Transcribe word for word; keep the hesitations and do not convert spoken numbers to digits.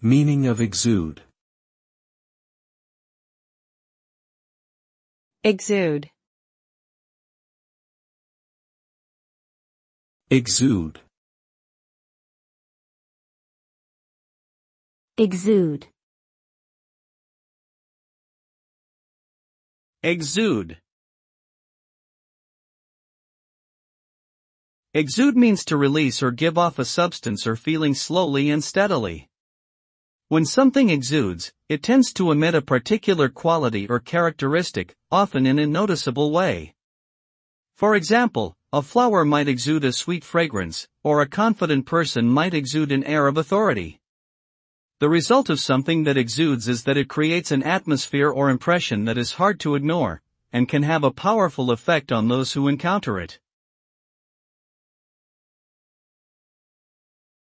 Meaning of exude. Exude. Exude. Exude. Exude. Exude means to release or give off a substance or feeling slowly and steadily. When something exudes, it tends to emit a particular quality or characteristic, often in a noticeable way. For example, a flower might exude a sweet fragrance, or a confident person might exude an air of authority. The result of something that exudes is that it creates an atmosphere or impression that is hard to ignore, and can have a powerful effect on those who encounter it.